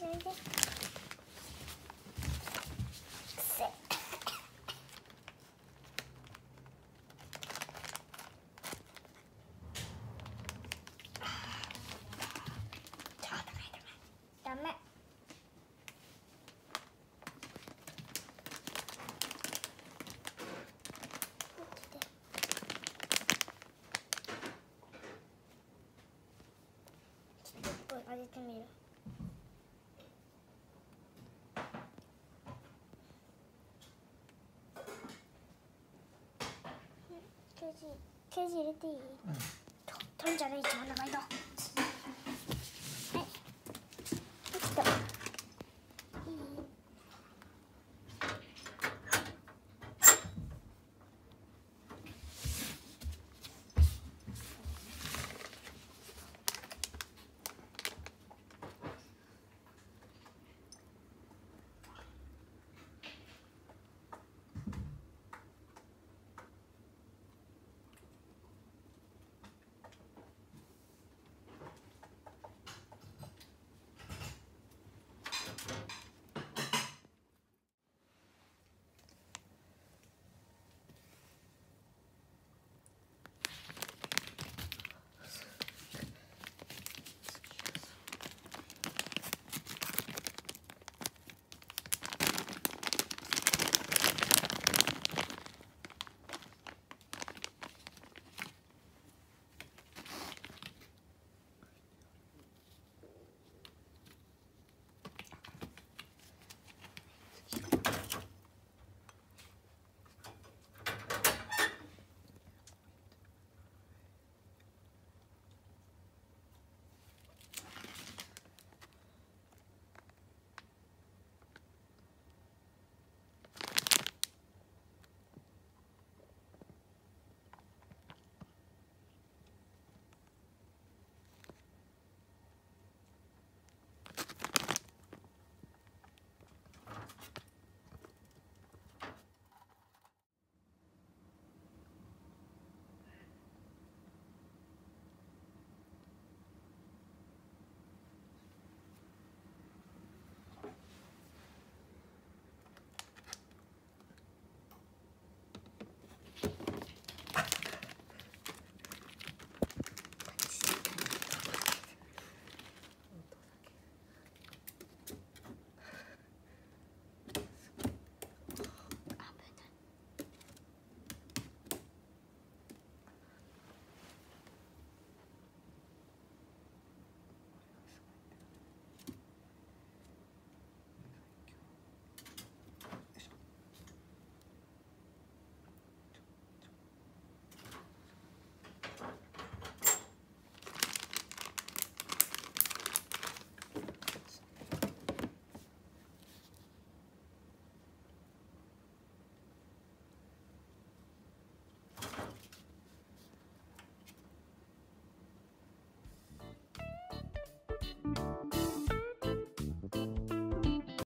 混ぜてみる。ケージ入れていい？うん、取るんじゃない、自分の前の。